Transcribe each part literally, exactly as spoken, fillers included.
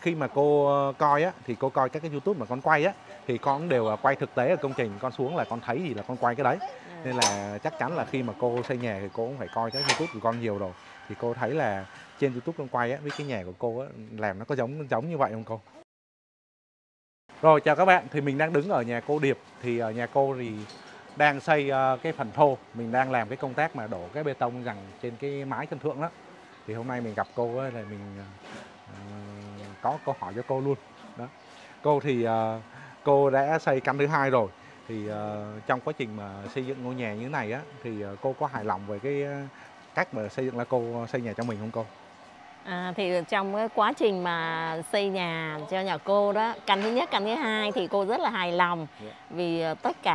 khi mà cô coi á, thì cô coi các cái YouTube mà con quay á, thì con đều quay thực tế ở công trình, con xuống là con thấy gì là con quay cái đấy. Nên là chắc chắn là khi mà cô xây nhà thì cô cũng phải coi các YouTube của con nhiều rồi. Thì cô thấy là trên YouTube con quay á, với cái nhà của cô á, làm nó có giống giống như vậy không cô? Rồi chào các bạn, thì mình đang đứng ở nhà cô Điệp. Thì ở nhà cô thì đang xây cái phần thô, mình đang làm cái công tác mà đổ cái bê tông rằng trên cái mái sân thượng đó. Thì hôm nay mình gặp cô ấy là mình uh, có câu hỏi cho cô luôn đó. Cô thì uh, cô đã xây căn thứ hai rồi. Thì uh, trong quá trình mà xây dựng ngôi nhà như thế này á, thì uh, cô có hài lòng về cái uh, cách mà xây dựng là cô xây nhà cho mình không cô? À, thì trong cái quá trình mà xây nhà cho nhà cô đó, căn thứ nhất, căn thứ hai thì cô rất là hài lòng. Vì tất cả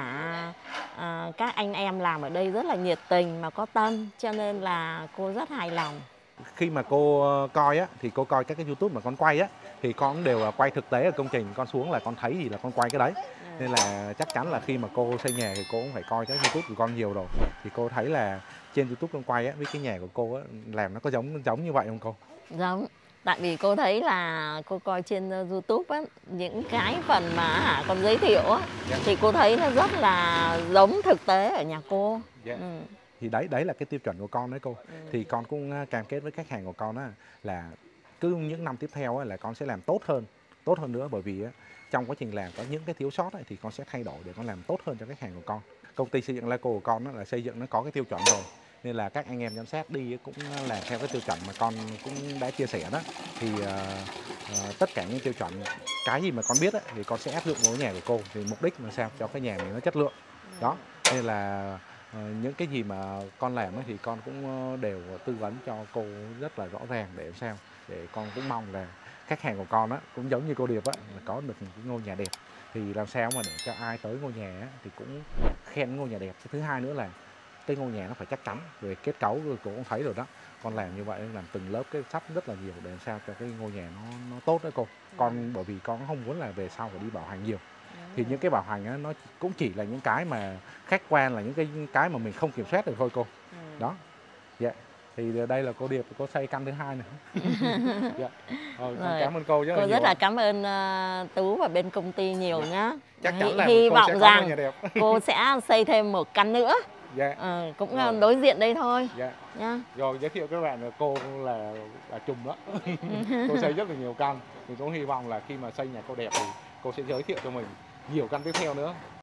à, các anh em làm ở đây rất là nhiệt tình mà có tâm, cho nên là cô rất hài lòng. Khi mà cô coi á, thì cô coi các cái YouTube mà con quay á, thì con đều quay thực tế ở công trình, con xuống là con thấy gì là con quay cái đấy. Nên là chắc chắn là khi mà cô xây nhà thì cô cũng phải coi các YouTube của con nhiều rồi. Thì cô thấy là trên YouTube con quay á, với cái nhà của cô á, làm nó có giống giống như vậy không cô? Giống, tại vì cô thấy là cô coi trên YouTube á, những cái phần mà con giới thiệu á, yeah. Thì cô thấy nó rất là giống thực tế ở nhà cô. Yeah. Ừ. Thì đấy đấy là cái tiêu chuẩn của con đấy cô. Ừ. Thì con cũng cam kết với khách hàng của con á, là cứ những năm tiếp theo á, là con sẽ làm tốt hơn, tốt hơn nữa, bởi vì á, trong quá trình làm có những cái thiếu sót ấy, thì con sẽ thay đổi để con làm tốt hơn cho khách hàng của con. Công ty xây dựng LACO của con đó, là xây dựng nó có cái tiêu chuẩn rồi, nên là các anh em giám sát đi cũng là theo cái tiêu chuẩn mà con cũng đã chia sẻ đó. Thì uh, uh, tất cả những tiêu chuẩn, cái gì mà con biết ấy, thì con sẽ áp dụng vào nhà của cô, thì mục đích là sao cho cái nhà này nó chất lượng đó. Nên là uh, những cái gì mà con làm ấy, thì con cũng đều tư vấn cho cô rất là rõ ràng, để sao để con cũng mong là khách hàng của con á, cũng giống như cô Điệp á, là có được một cái ngôi nhà đẹp. Thì làm sao mà để cho ai tới ngôi nhà á, thì cũng khen ngôi nhà đẹp. Thứ hai nữa là cái ngôi nhà nó phải chắc chắn về kết cấu, rồi cô cũng thấy rồi đó. Con làm như vậy, làm từng lớp cái sắt rất là nhiều để làm sao cho cái ngôi nhà nó, nó tốt đó cô. Con bởi vì con không muốn là về sau phải đi bảo hành nhiều. Thì những cái bảo hành á, nó cũng chỉ là những cái mà khách quan, là những cái cái mà mình không kiểm soát được thôi cô. Đó. Dạ. Yeah. Thì đây là cô Điệp, cô xây căn thứ hai này. Dạ. Rồi, rồi. Cảm ơn cô rất cô là rất là cảm ơn uh, Tú và bên công ty nhiều dạ. nhá. Chắc chắn là hy vọng sẽ rằng nhà đẹp. Cô sẽ xây thêm một căn nữa. Dạ. Ừ, cũng rồi. Đối diện đây thôi. Dạ. Nha. Rồi giới thiệu các bạn là cô là bà Trùm đó. Cô xây rất là nhiều căn. Mình cũng hy vọng là khi mà xây nhà cô đẹp thì cô sẽ giới thiệu cho mình nhiều căn tiếp theo nữa.